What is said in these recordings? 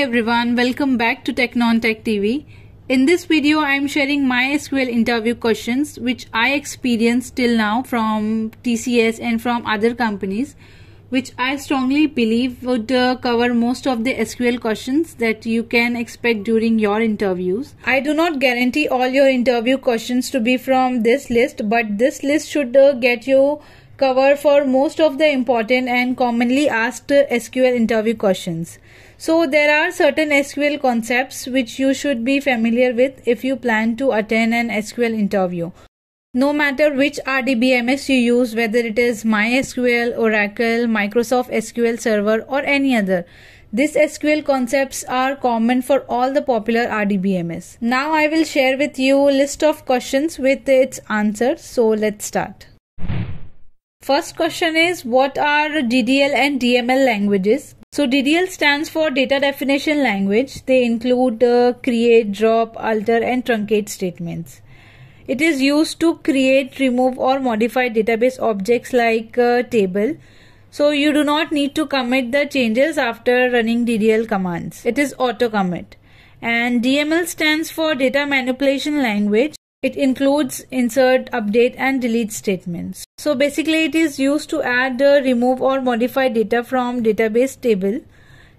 everyone, welcome back to TechnonTechTV. In this video I am sharing MySQL interview questions which I experienced till now from TCS and from other companies, which I strongly believe would cover most of the SQL questions that you can expect during your interviews. I do not guarantee all your interview questions to be from this list, but this list should get you cover for most of the important and commonly asked SQL interview questions. So there are certain SQL concepts which you should be familiar with if you plan to attend an SQL interview. No matter which RDBMS you use, whether it is MySQL, Oracle, Microsoft SQL Server or any other, these SQL concepts are common for all the popular RDBMS. Now I will share with you a list of questions with its answers. So let's start. First question is, what are DDL and DML languages? So DDL stands for data definition language. They include create, drop, alter and truncate statements. It is used to create, remove or modify database objects like table. So you do not need to commit the changes after running DDL commands. It is auto commit. And DML stands for data manipulation language. It includes insert, update and delete statements. So basically it is used to add, remove or modify data from database table.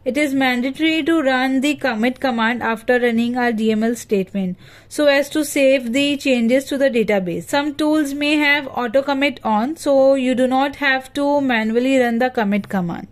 It is mandatory to run the commit command after running our DML statement so as to save the changes to the database. Some tools may have auto commit on, so you do not have to manually run the commit command.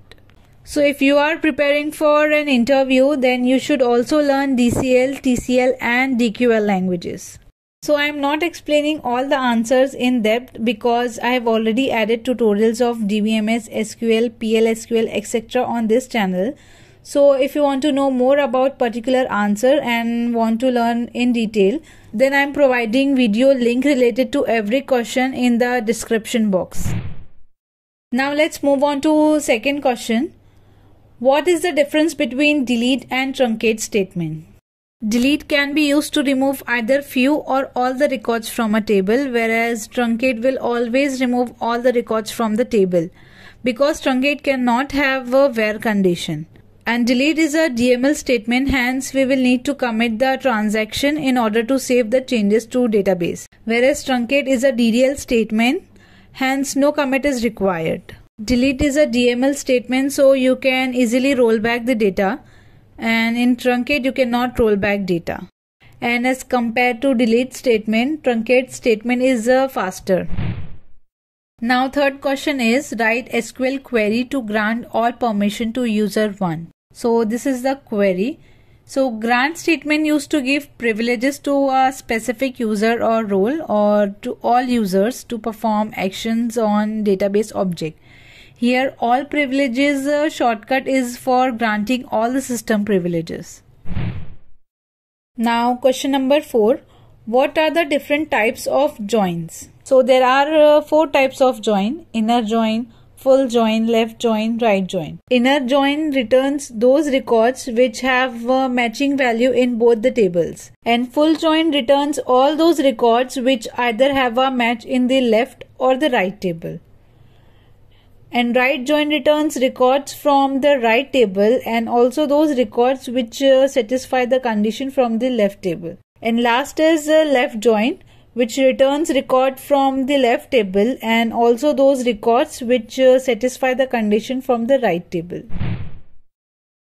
So if you are preparing for an interview, then you should also learn DCL, TCL and DQL languages. So I am not explaining all the answers in depth because I have already added tutorials of DBMS, SQL, PLSQL etc. on this channel. So if you want to know more about particular answer and want to learn in detail, then I am providing video link related to every question in the description box. Now let's move on to second question. What is the difference between delete and truncate statement? Delete can be used to remove either few or all the records from a table, whereas truncate will always remove all the records from the table because truncate cannot have a where condition. And delete is a DML statement, hence we will need to commit the transaction in order to save the changes to database, whereas truncate is a DDL statement, hence no commit is required. Delete is a DML statement, so you can easily roll back the data. And in truncate you cannot roll back data. And as compared to delete statement, truncate statement is faster. Now third question is, write SQL query to grant all permission to user 1. So this is the query. So grant statement used to give privileges to a specific user or role or to all users to perform actions on database object. Here all privileges shortcut is for granting all the system privileges. Now question number 4. What are the different types of joins? So there are 4 types of join: inner join, full join, left join, right join. Inner join returns those records which have matching value in both the tables. And full join returns all those records which either have a match in the left or the right table. And right join returns records from the right table and also those records which satisfy the condition from the left table. And last is left join, which returns record from the left table and also those records which satisfy the condition from the right table.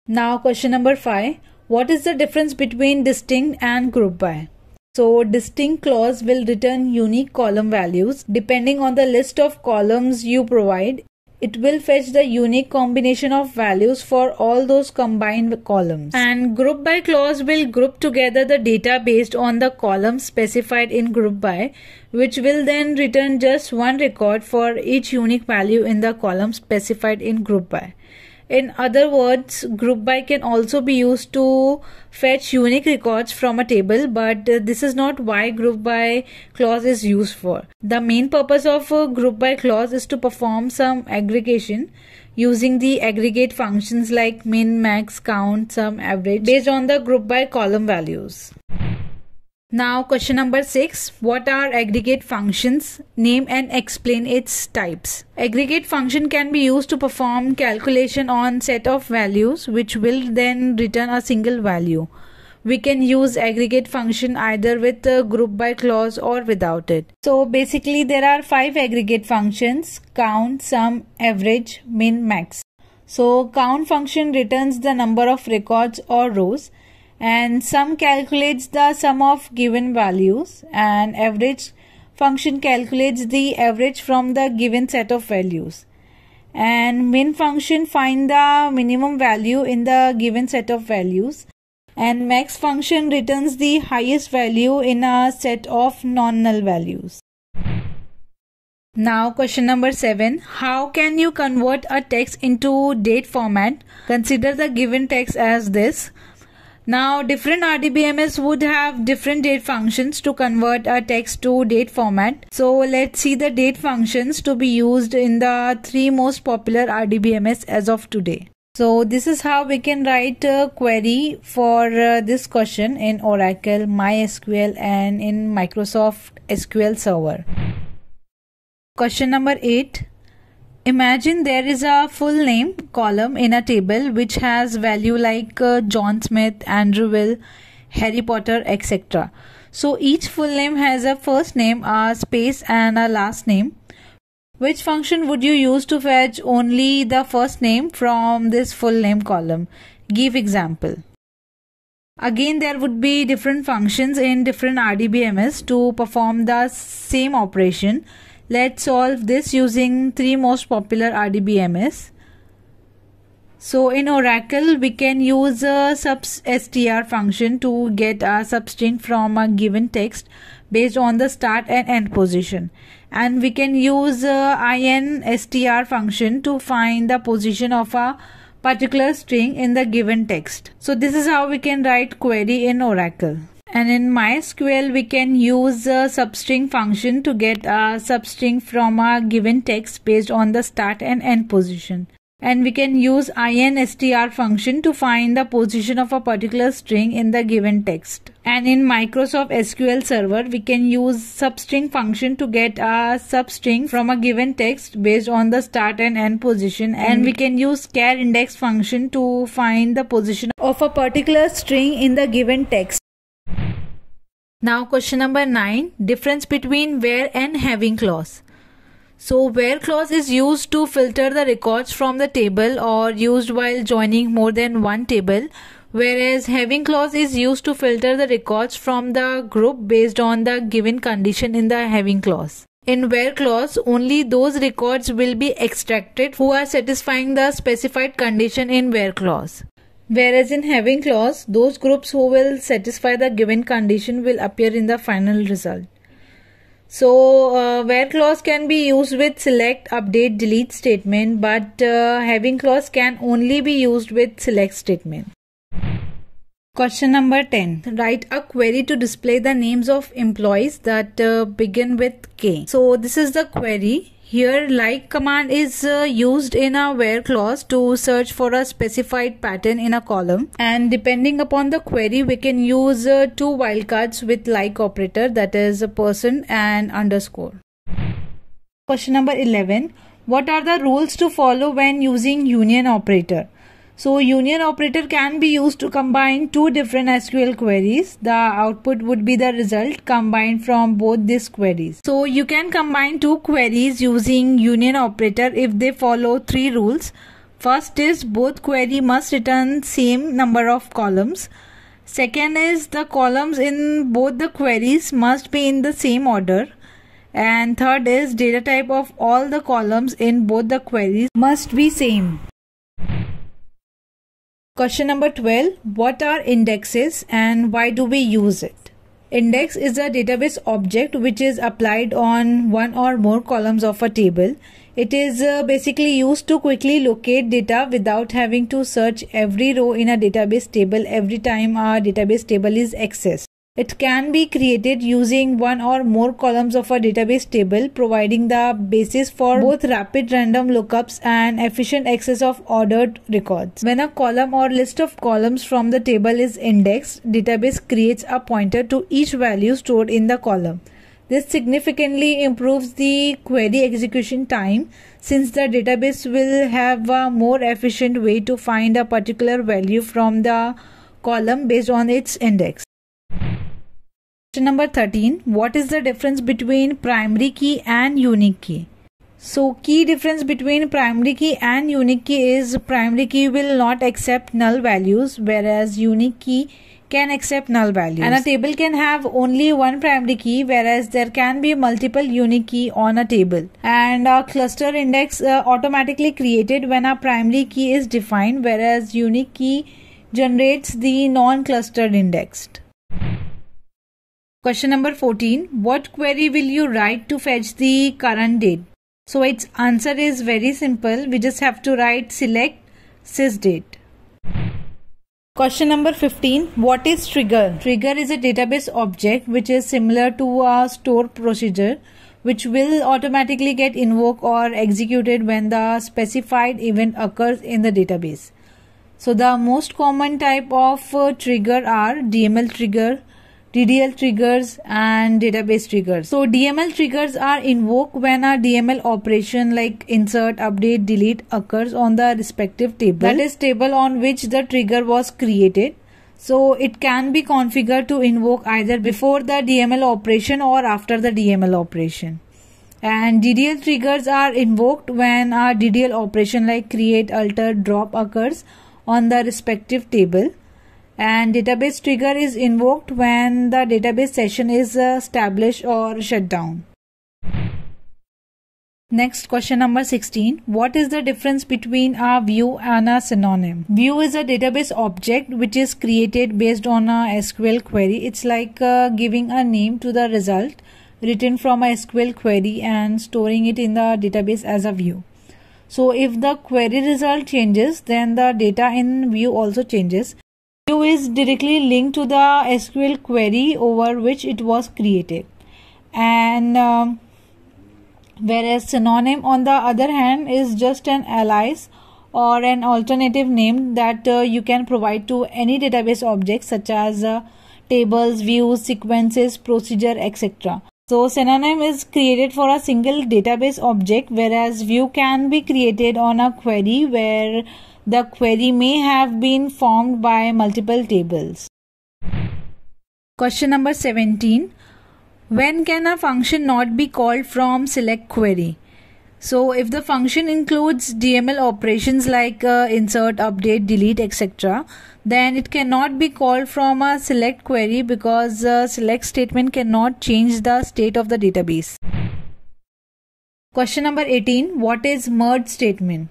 Now question number 5. What is the difference between distinct and group by? So distinct clause will return unique column values depending on the list of columns you provide. It will fetch the unique combination of values for all those combined columns. And group by clause will group together the data based on the columns specified in group by, which will then return just one record for each unique value in the column specified in group by. In other words, group by can also be used to fetch unique records from a table, but this is not why group by clause is used for. The main purpose of a group by clause is to perform some aggregation using the aggregate functions like min, max, count, sum, average based on the group by column values. Now question number 6, what are aggregate functions? Name and explain its types. Aggregate function can be used to perform calculation on set of values which will then return a single value. We can use aggregate function either with a group by clause or without it. So basically there are 5 aggregate functions: count, sum, average, min, max. So count function returns the number of records or rows, and sum calculates the sum of given values, and average function calculates the average from the given set of values, and min function finds the minimum value in the given set of values, and max function returns the highest value in a set of non-null values. Now question number 7, how can you convert a text into date format? Consider the given text as this. Now different RDBMS would have different date functions to convert a text to date format. So let's see the date functions to be used in the 3 most popular RDBMS as of today. So this is how we can write a query for this question in Oracle, MySQL and in Microsoft SQL Server. Question number 8. Imagine there is a full name column in a table which has value like John Smith, Andrew Will, Harry Potter, etc. So each full name has a first name, a space and a last name. Which function would you use to fetch only the first name from this full name column? Give example. Again, there would be different functions in different RDBMS to perform the same operation. Let's solve this using 3 most popular RDBMS. So in Oracle, we can use a substr function to get a substring from a given text based on the start and end position. And we can use instr function to find the position of a particular string in the given text. So this is how we can write query in Oracle. And in MySQL, we can use a substring function to get a substring from a given text based on the start and end position. And we can use instr function to find the position of a particular string in the given text. And in Microsoft SQL Server, we can use substring function to get a substring from a given text based on the start and end position. And we can use char index function to find the position of a particular string in the given text. Now question number 9, difference between where and having clause. So where clause is used to filter the records from the table or used while joining more than one table, whereas having clause is used to filter the records from the group based on the given condition in the having clause. In where clause, only those records will be extracted who are satisfying the specified condition in where clause. Whereas in having clause, those groups who will satisfy the given condition will appear in the final result. So where clause can be used with select, update, delete statement, but having clause can only be used with select statement. Question number 10. Write a query to display the names of employees that begin with K. So this is the query. Here like command is used in a where clause to search for a specified pattern in a column, and depending upon the query we can use 2 wildcards with like operator, that is a person and underscore. Question number 11. What are the rules to follow when using union operator? So union operator can be used to combine 2 different SQL queries. The output would be the result combined from both these queries. So you can combine 2 queries using union operator if they follow 3 rules. First is both query must return same number of columns. Second is the columns in both the queries must be in the same order. And third is data type of all the columns in both the queries must be same. Question number 12. What are indexes and why do we use it? Index is a database object which is applied on one or more columns of a table. It is basically used to quickly locate data without having to search every row in a database table every time our database table is accessed. It can be created using one or more columns of a database table, providing the basis for both rapid random lookups and efficient access of ordered records. When a column or list of columns from the table is indexed, database creates a pointer to each value stored in the column. This significantly improves the query execution time, since the database will have a more efficient way to find a particular value from the column based on its index. Question number 13. What is the difference between primary key and unique key? So, key difference between primary key and unique key is primary key will not accept null values, whereas unique key can accept null values. And a table can have only one primary key, whereas there can be multiple unique key on a table. And a cluster index automatically created when a primary key is defined, whereas unique key generates the non-clustered index. Question number 14. What query will you write to fetch the current date? So its answer is very simple. We just have to write select sysdate. Question number 15. What is trigger? Trigger is a database object which is similar to a store procedure, which will automatically get invoked or executed when the specified event occurs in the database. So the most common type of trigger are DML trigger, DDL triggers and database triggers. So DML triggers are invoked when a DML operation like insert, update, delete occurs on the respective table. That is table on which the trigger was created. So it can be configured to invoke either before the DML operation or after the DML operation. And DDL triggers are invoked when a DDL operation like create, alter, drop occurs on the respective table. And database trigger is invoked when the database session is established or shut down. Next, question number 16. What is the difference between a view and a synonym? View is a database object which is created based on a SQL query. It's like giving a name to the result written from a SQL query and storing it in the database as a view. So if the query result changes, then the data in view also changes. View is directly linked to the SQL query over which it was created, and whereas synonym on the other hand is just an alias or an alternative name that you can provide to any database object such as tables, views, sequences, procedure, etc. So synonym is created for a single database object, whereas view can be created on a query where the query may have been formed by multiple tables. Question number 17. When can a function not be called from select query? So if the function includes DML operations like insert, update, delete, etc., then it cannot be called from a select query because select statement cannot change the state of the database. Question number 18. What is merge statement?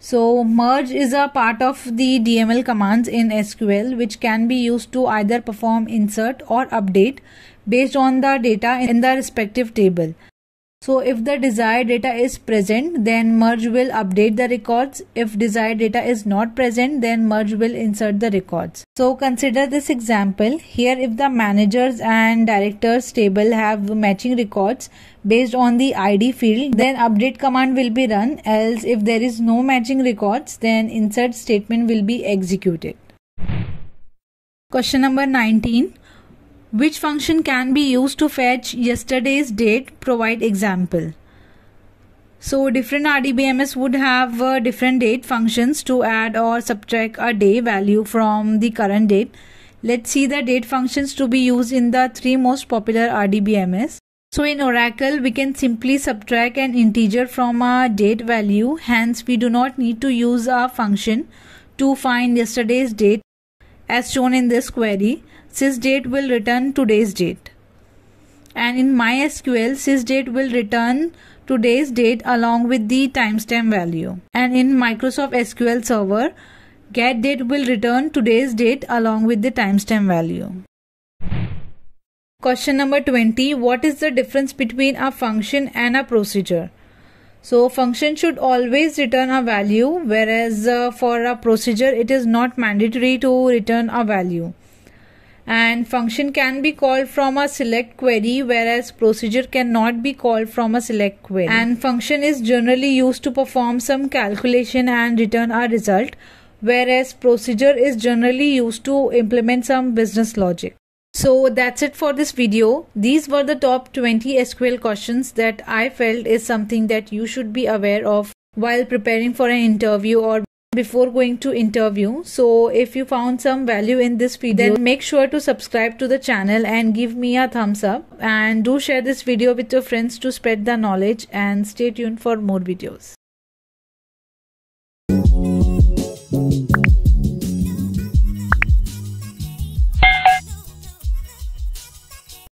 So merge is a part of the DML commands in SQL which can be used to either perform insert or update based on the data in the respective table. So if the desired data is present, then merge will update the records. If desired data is not present, then merge will insert the records. So consider this example. Here if the managers and directors table have matching records based on the ID field, then update command will be run. Else if there is no matching records, then insert statement will be executed. Question number 19. Which function can be used to fetch yesterday's date? Provide example. So different RDBMS would have different date functions to add or subtract a day value from the current date. Let's see the date functions to be used in the three most popular RDBMS. So in Oracle, we can simply subtract an integer from a date value. Hence, we do not need to use a function to find yesterday's date as shown in this query. Sysdate will return today's date, and in MySQL sysdate will return today's date along with the timestamp value, and in Microsoft SQL Server getDate will return today's date along with the timestamp value. Question number 20. What is the difference between a function and a procedure? So function should always return a value, whereas for a procedure it is not mandatory to return a value. and function can be called from a select query, whereas procedure cannot be called from a select query. And function is generally used to perform some calculation and return a result, whereas procedure is generally used to implement some business logic. So that's it for this video. These were the top 20 SQL questions that I felt is something that you should be aware of while preparing for an interview or before going to interview. So if you found some value in this video, then make sure to subscribe to the channel and give me a thumbs up, and do share this video with your friends to spread the knowledge, and stay tuned for more videos.